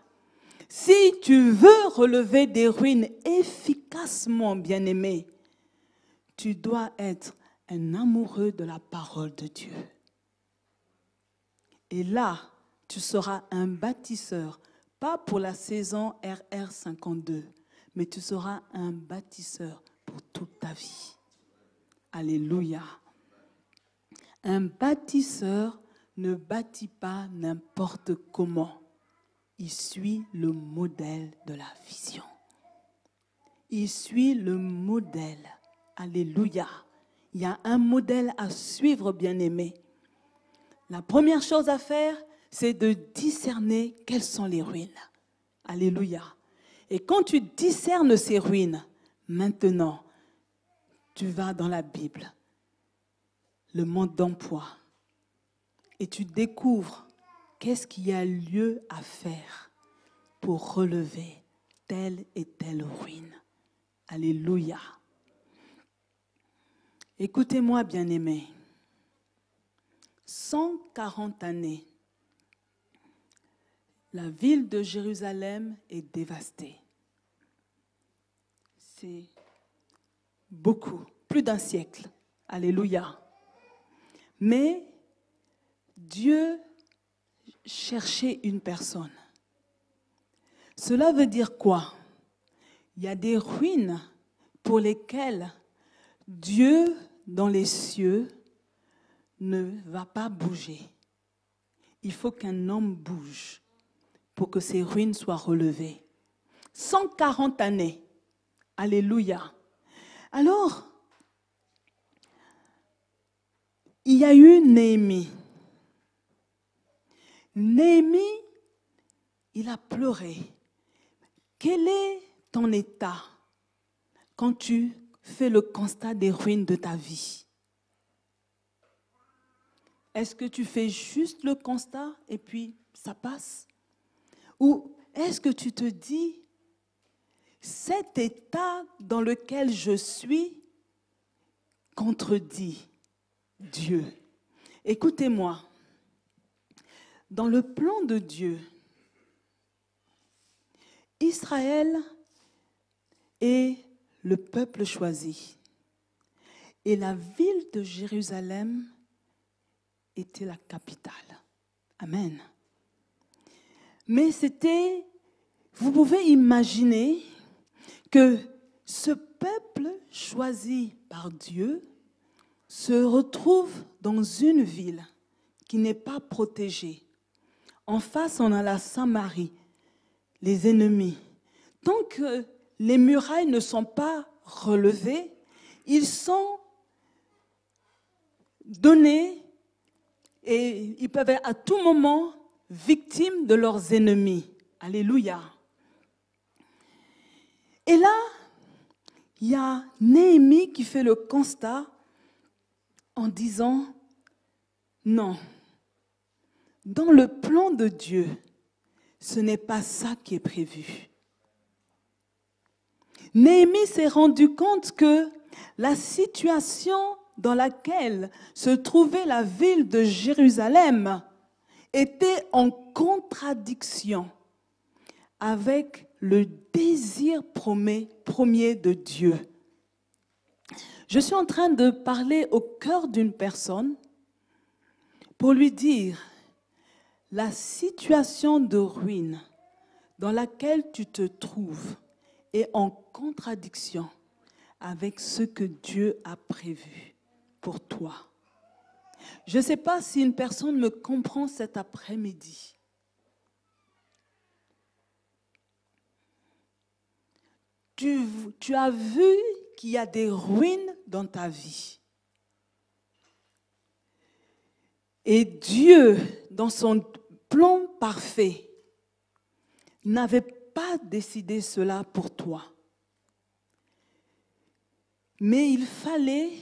Si tu veux relever des ruines efficacement, bien-aimé, tu dois être un amoureux de la parole de Dieu. Et là, tu seras un bâtisseur. Pas pour la saison RR52, mais tu seras un bâtisseur pour toute ta vie. Alléluia. Un bâtisseur ne bâtit pas n'importe comment. Il suit le modèle de la vision. Il suit le modèle. Alléluia. Il y a un modèle à suivre, bien-aimé. La première chose à faire, c'est de discerner quelles sont les ruines. Alléluia. Et quand tu discernes ces ruines, maintenant, tu vas dans la Bible, le mode d'emploi, et tu découvres qu'est-ce qu'il y a lieu à faire pour relever telle et telle ruine? Alléluia. Écoutez-moi, bien-aimés. 140 années, la ville de Jérusalem est dévastée. C'est beaucoup, plus d'un siècle. Alléluia. Mais Dieu cherchait une personne. Cela veut dire quoi? Il y a des ruines pour lesquelles Dieu, dans les cieux, ne va pas bouger. Il faut qu'un homme bouge pour que ces ruines soient relevées. 140 années. Alléluia. Alors, il y a eu Néhémie. Néhémie, il a pleuré. Quel est ton état quand tu fais le constat des ruines de ta vie? Est-ce que tu fais juste le constat et puis ça passe? Ou est-ce que tu te dis, cet état dans lequel je suis contredit Dieu? Écoutez-moi, dans le plan de Dieu, Israël est le peuple choisi et la ville de Jérusalem était la capitale. Amen. Mais c'était, vous pouvez imaginer que ce peuple choisi par Dieu se retrouve dans une ville qui n'est pas protégée. En face, on a la Samarie, les ennemis. Tant que les murailles ne sont pas relevées, ils sont donnés et ils peuvent être à tout moment victimes de leurs ennemis. Alléluia. Et là, il y a Néhémie qui fait le constat en disant, non, dans le plan de Dieu, ce n'est pas ça qui est prévu. Néhémie s'est rendu compte que la situation dans laquelle se trouvait la ville de Jérusalem était en contradiction avec le désir premier de Dieu. Je suis en train de parler au cœur d'une personne pour lui dire, la situation de ruine dans laquelle tu te trouves est en contradiction avec ce que Dieu a prévu pour toi. Je ne sais pas si une personne me comprend cet après-midi. Tu as vu qu'il y a des ruines dans ta vie. Et Dieu, dans son plan parfait, n'avait pas décidé cela pour toi. Mais il fallait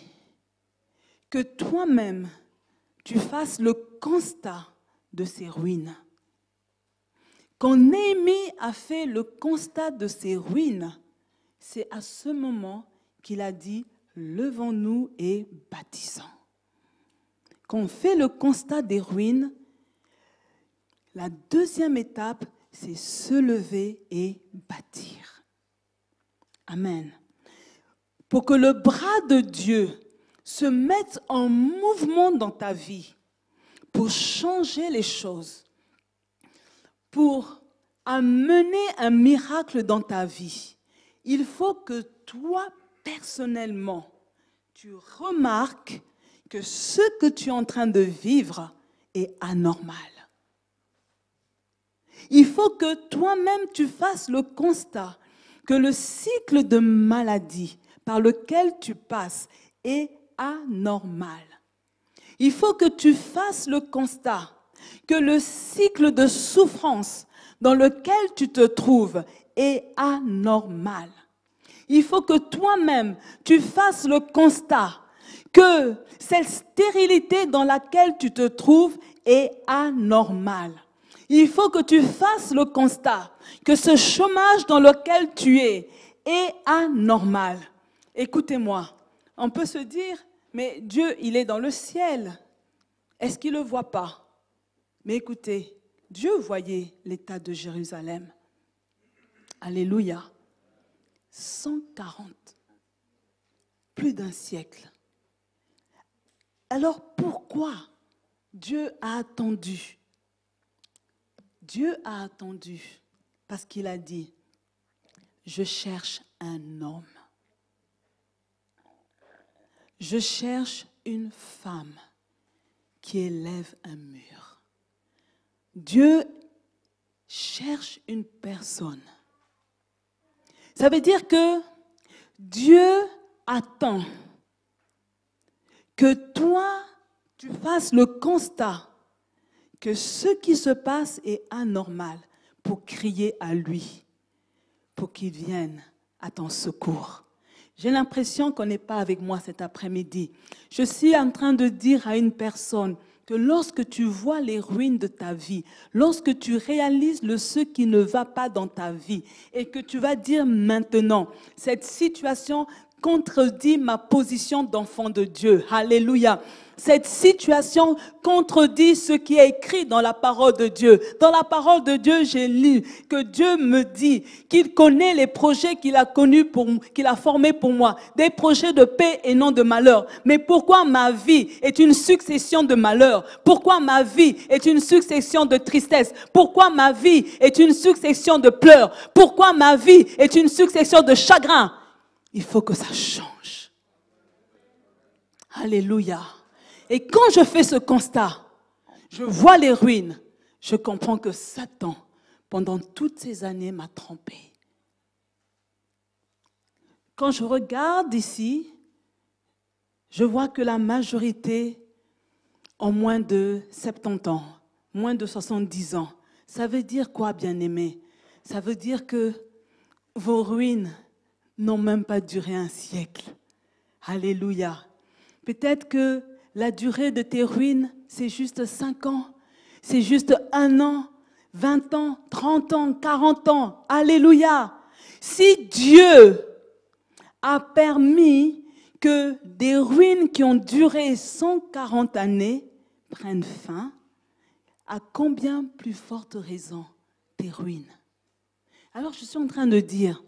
que toi-même, tu fasses le constat de ces ruines. Quand Néhémie a fait le constat de ces ruines, c'est à ce moment qu'il a dit « Levons-nous et bâtissons ». Quand on fait le constat des ruines, la deuxième étape, c'est se lever et bâtir. Amen. Pour que le bras de Dieu se mette en mouvement dans ta vie, pour changer les choses, pour amener un miracle dans ta vie, il faut que toi, personnellement, tu remarques que ce que tu es en train de vivre est anormal. Il faut que toi-même tu fasses le constat que le cycle de maladie par lequel tu passes est anormal. Il faut que tu fasses le constat que le cycle de souffrance dans lequel tu te trouves est anormal. Il faut que toi-même tu fasses le constat que cette stérilité dans laquelle tu te trouves est anormale. Il faut que tu fasses le constat que ce chômage dans lequel tu es est anormal. Écoutez-moi, on peut se dire, mais Dieu, il est dans le ciel. Est-ce qu'il ne le voit pas? Mais écoutez, Dieu voyait l'état de Jérusalem. Alléluia. 140, plus d'un siècle. Alors pourquoi Dieu a attendu? Dieu a attendu parce qu'il a dit, je cherche un homme. Je cherche une femme qui élève un mur. Dieu cherche une personne. Ça veut dire que Dieu attend que toi, tu fasses le constat que ce qui se passe est anormal pour crier à lui, pour qu'il vienne à ton secours. J'ai l'impression qu'on n'est pas avec moi cet après-midi. Je suis en train de dire à une personne que lorsque tu vois les ruines de ta vie, lorsque tu réalises ce qui ne va pas dans ta vie et que tu vas dire maintenant, cette situation contredit ma position d'enfant de Dieu. Alléluia. Cette situation contredit ce qui est écrit dans la parole de Dieu. Dans la parole de Dieu, j'ai lu que Dieu me dit qu'il connaît les projets qu'il a formés pour moi, des projets de paix et non de malheur. Mais pourquoi ma vie est une succession de malheurs? Pourquoi ma vie est une succession de tristesse? Pourquoi ma vie est une succession de pleurs? Pourquoi ma vie est une succession de chagrins? Il faut que ça change. Alléluia. Et quand je fais ce constat, je vois les ruines, je comprends que Satan, pendant toutes ces années, m'a trompé. Quand je regarde ici, je vois que la majorité ont moins de 70 ans, moins de 70 ans. Ça veut dire quoi, bien-aimés? Ça veut dire que vos ruines n'ont même pas duré un siècle. Alléluia. Peut-être que la durée de tes ruines, c'est juste 5 ans, c'est juste 1 an, 20 ans, 30 ans, 40 ans. Alléluia. Si Dieu a permis que des ruines qui ont duré 140 années prennent fin, à combien plus forte raison tes ruines? Alors je suis en train de dire,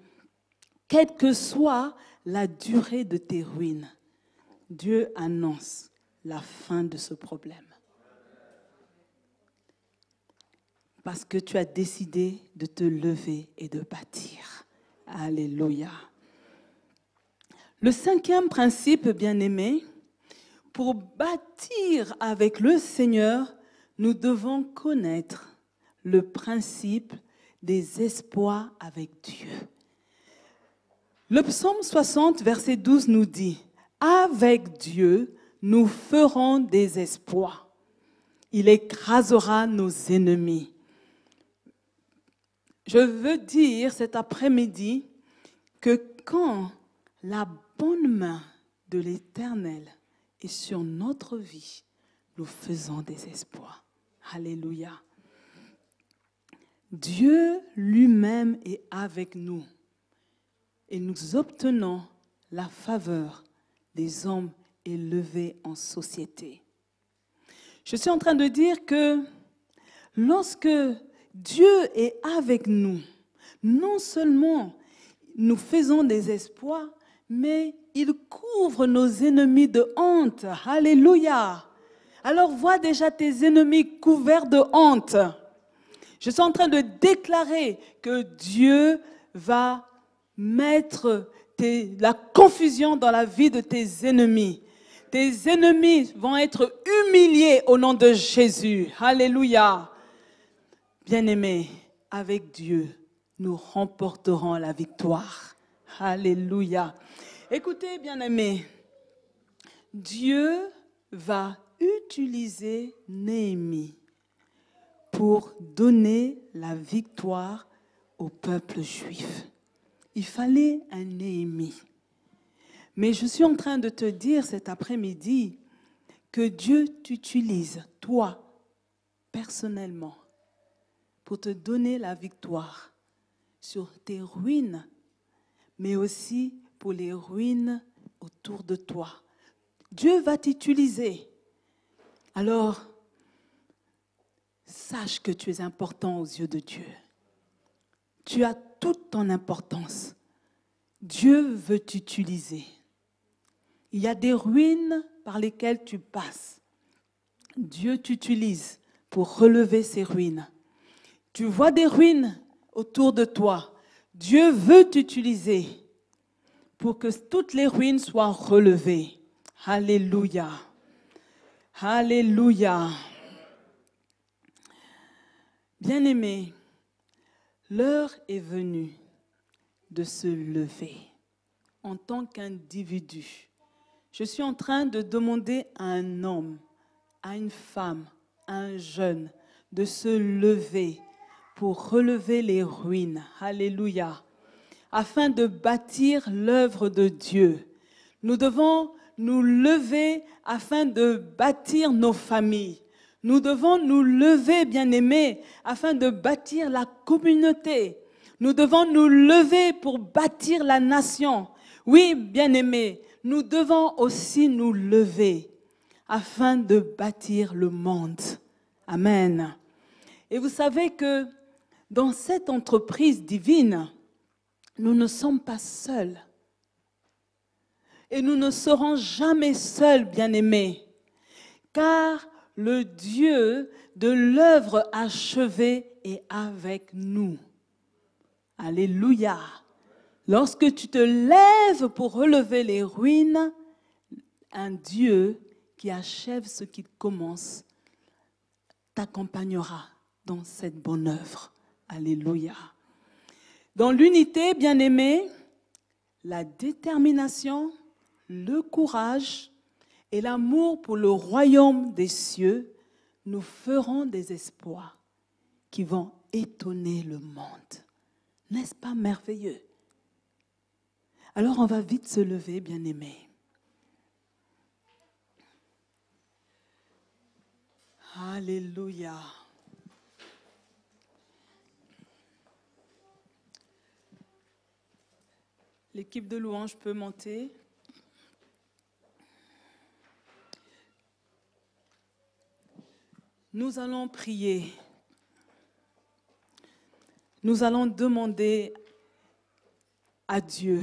quelle que soit la durée de tes ruines, Dieu annonce la fin de ce problème. Parce que tu as décidé de te lever et de bâtir. Alléluia. Le cinquième principe, bien-aimé, pour bâtir avec le Seigneur, nous devons connaître le principe des espoirs avec Dieu. Le psaume 60, verset 12 nous dit, « Avec Dieu, nous ferons des espoirs. Il écrasera nos ennemis. » Je veux dire cet après-midi que quand la bonne main de l'Éternel est sur notre vie, nous faisons des espoirs. Alléluia. Dieu lui-même est avec nous et nous obtenons la faveur des hommes élevé en société. Je suis en train de dire que lorsque Dieu est avec nous, non seulement nous faisons des espoirs, mais il couvre nos ennemis de honte. Alléluia! Alors vois déjà tes ennemis couverts de honte. Je suis en train de déclarer que Dieu va mettre la confusion dans la vie de tes ennemis. Tes ennemis vont être humiliés au nom de Jésus. Alléluia. Bien-aimés, avec Dieu, nous remporterons la victoire. Alléluia. Écoutez, bien-aimés, Dieu va utiliser Néhémie pour donner la victoire au peuple juif. Il fallait un Néhémie. Mais je suis en train de te dire cet après-midi que Dieu t'utilise, toi, personnellement, pour te donner la victoire sur tes ruines, mais aussi pour les ruines autour de toi. Dieu va t'utiliser. Alors, sache que tu es important aux yeux de Dieu. Tu as toute ton importance. Dieu veut t'utiliser. Il y a des ruines par lesquelles tu passes. Dieu t'utilise pour relever ces ruines. Tu vois des ruines autour de toi. Dieu veut t'utiliser pour que toutes les ruines soient relevées. Alléluia. Alléluia. Bien-aimés, l'heure est venue de se lever en tant qu'individu. Je suis en train de demander à un homme, à une femme, à un jeune de se lever pour relever les ruines. Alléluia. Afin de bâtir l'œuvre de Dieu. Nous devons nous lever afin de bâtir nos familles. Nous devons nous lever, bien-aimés, afin de bâtir la communauté. Nous devons nous lever pour bâtir la nation. Oui, bien-aimés, nous devons aussi nous lever afin de bâtir le monde. Amen. Et vous savez que dans cette entreprise divine, nous ne sommes pas seuls. Et nous ne serons jamais seuls, bien-aimés, car le Dieu de l'œuvre achevée est avec nous. Alléluia. Lorsque tu te lèves pour relever les ruines, un Dieu qui achève ce qu'il commence t'accompagnera dans cette bonne œuvre. Alléluia. Dans l'unité, bien-aimés, la détermination, le courage et l'amour pour le royaume des cieux nous ferons des espoirs qui vont étonner le monde. N'est-ce pas merveilleux? Alors on va vite se lever, bien-aimés. Alléluia. L'équipe de louange peut monter. Nous allons prier. Nous allons demander à Dieu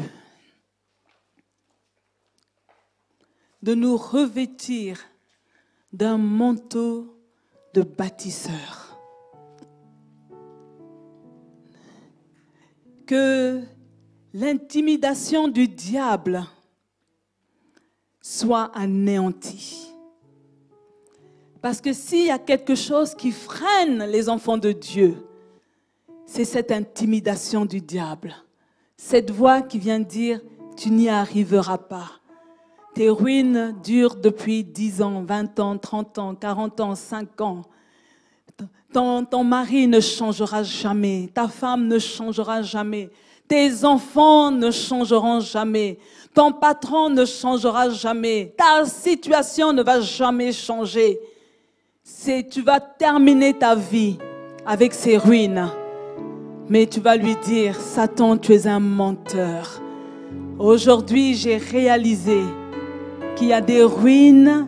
de nous revêtir d'un manteau de bâtisseur. Que l'intimidation du diable soit anéantie. Parce que s'il y a quelque chose qui freine les enfants de Dieu, c'est cette intimidation du diable. Cette voix qui vient dire « tu n'y arriveras pas ». Tes ruines durent depuis 10 ans, 20 ans, 30 ans, 40 ans, 5 ans. Ton mari ne changera jamais, ta femme ne changera jamais, tes enfants ne changeront jamais, ton patron ne changera jamais, ta situation ne va jamais changer. Tu vas terminer ta vie avec ces ruines. Mais tu vas lui dire, Satan, tu es un menteur. Aujourd'hui, j'ai réalisé qu'il y a des ruines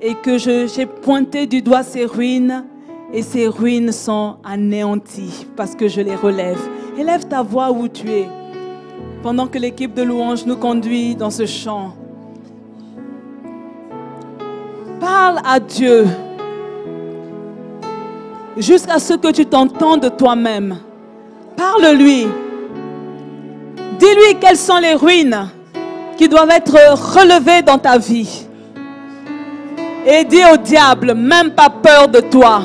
et que j'ai pointé du doigt ces ruines. Et ces ruines sont anéanties parce que je les relève. Élève ta voix où tu es pendant que l'équipe de louange nous conduit dans ce chant. Parle à Dieu. Jusqu'à ce que tu t'entendes toi-même. Parle-lui. Dis-lui quelles sont les ruines qui doivent être relevées dans ta vie. Et dis au diable, même pas peur de toi.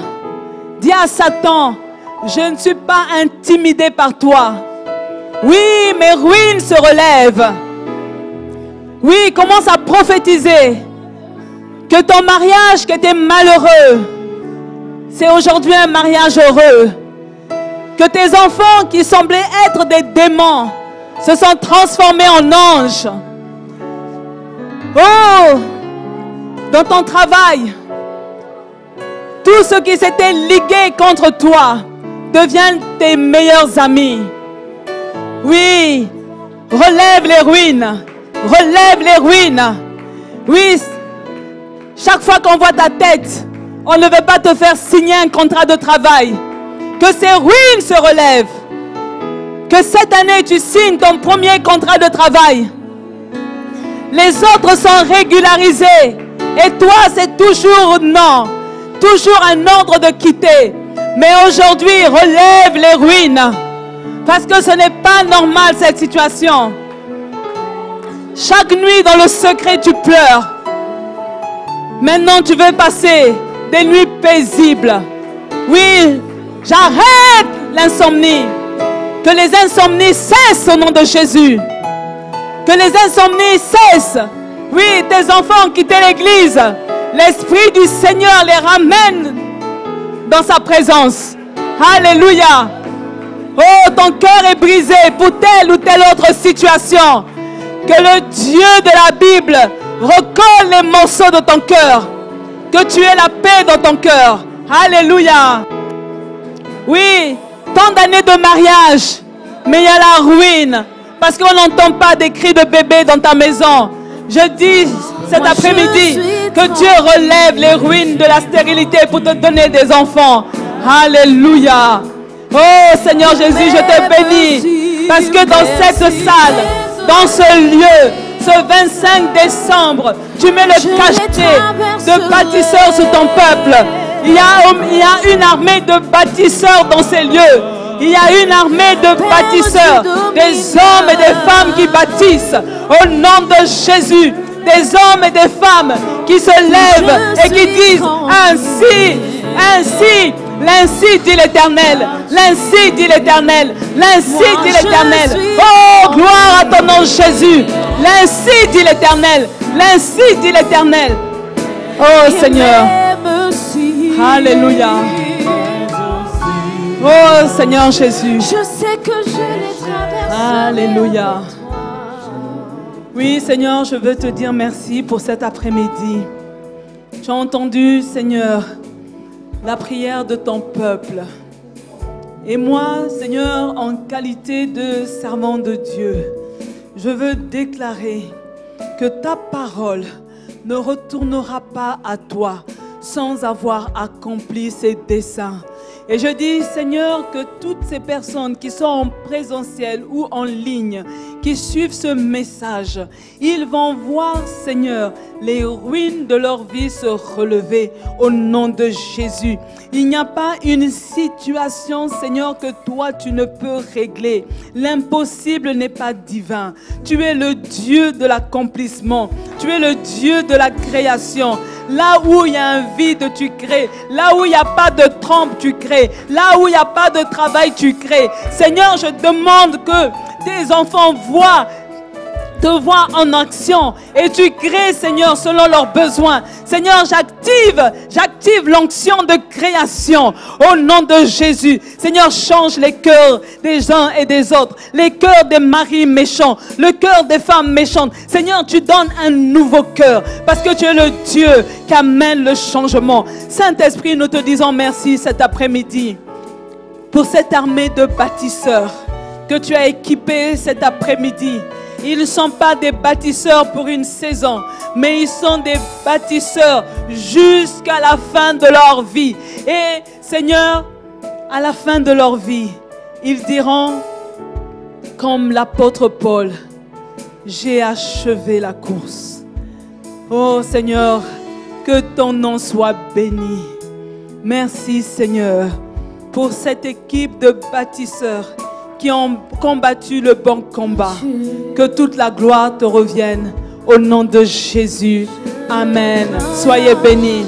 Dis à Satan, je ne suis pas intimidé par toi. Oui, mes ruines se relèvent. Oui, commence à prophétiser que ton mariage qui était malheureux, c'est aujourd'hui un mariage heureux. Que tes enfants qui semblaient être des démons se sont transformés en anges. Oh, dans ton travail, tous ceux qui s'étaient ligués contre toi, deviennent tes meilleurs amis. Oui, relève les ruines. Relève les ruines. Oui, chaque fois qu'on voit ta tête, on ne veut pas te faire signer un contrat de travail. Que ces ruines se relèvent. Que cette année, tu signes ton premier contrat de travail. Les autres sont régularisés. Et toi, c'est toujours non. Toujours un ordre de quitter. Mais aujourd'hui, relève les ruines. Parce que ce n'est pas normal, cette situation. Chaque nuit, dans le secret, tu pleures. Maintenant, tu veux passer des nuits paisibles. Oui, j'arrête l'insomnie. Que les insomnies cessent au nom de Jésus. Que les insomnies cessent. Oui, tes enfants ont quitté l'église. L'Esprit du Seigneur les ramène dans sa présence. Alléluia. Oh, ton cœur est brisé pour telle ou telle autre situation. Que le Dieu de la Bible recolle les morceaux de ton cœur. Que tu aies la paix dans ton cœur. Alléluia. Oui, tant d'années de mariage, mais il y a la ruine. Parce qu'on n'entend pas des cris de bébé dans ta maison. Je dis cet après-midi que Dieu relève les ruines de la stérilité pour te donner des enfants. Alléluia. Oh Seigneur Jésus, je te bénis. Parce que dans cette salle, dans ce lieu, ce 25 décembre, tu mets le cachet de bâtisseurs sur ton peuple. Il y a une armée de bâtisseurs dans ces lieux. Il y a une armée de bâtisseurs, des hommes et des femmes qui bâtissent au nom de Jésus. Des hommes et des femmes qui se lèvent et qui disent ainsi, l'ainsi dit l'Éternel, l'ainsi dit l'Éternel, l'ainsi dit l'Éternel. Oh, gloire à ton nom Jésus, l'ainsi dit l'Éternel, l'ainsi dit l'Éternel. Oh Seigneur, alléluia. Oh Seigneur Jésus, je sais que je l'ai traversé. Alléluia. Oui Seigneur, je veux te dire merci pour cet après-midi. Tu as entendu Seigneur la prière de ton peuple. Et moi Seigneur, en qualité de servant de Dieu, je veux déclarer que ta parole ne retournera pas à toi sans avoir accompli ses desseins. Et je dis, Seigneur, que toutes ces personnes qui sont en présentiel ou en ligne, qui suivent ce message, ils vont voir, Seigneur, les ruines de leur vie se relever au nom de Jésus. Il n'y a pas une situation, Seigneur, que toi, tu ne peux régler. L'impossible n'est pas divin. Tu es le Dieu de l'accomplissement. Tu es le Dieu de la création. Là où il y a un vide, tu crées. Là où il n'y a pas de trempe, tu crées. Là où il n'y a pas de travail, tu crées. Seigneur, je demande que tes enfants voient, te voient en action. Et tu crées, Seigneur, selon leurs besoins. Seigneur, j'active l'onction de création au nom de Jésus. Seigneur, change les cœurs des uns et des autres. Les cœurs des maris méchants, le cœur des femmes méchantes. Seigneur, tu donnes un nouveau cœur parce que tu es le Dieu qui amène le changement. Saint-Esprit, nous te disons merci cet après-midi pour cette armée de bâtisseurs que tu as équipée cet après-midi. Ils ne sont pas des bâtisseurs pour une saison, mais ils sont des bâtisseurs jusqu'à la fin de leur vie. Et Seigneur, à la fin de leur vie, ils diront, comme l'apôtre Paul, j'ai achevé la course. Oh Seigneur, que ton nom soit béni. Merci Seigneur pour cette équipe de bâtisseurs qui ont combattu le bon combat. Que toute la gloire te revienne. Au nom de Jésus. Amen. Soyez bénis.